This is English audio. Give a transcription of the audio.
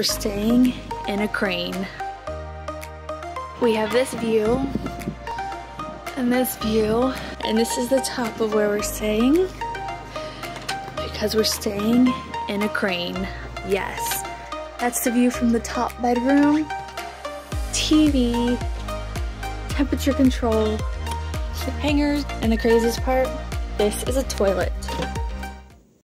We're staying in a crane. We have this view and this view, and this is the top of where we're staying because we're staying in a crane. Yes, that's the view from the top bedroom. TV, temperature control, hangers, and the craziest part, this is a toilet.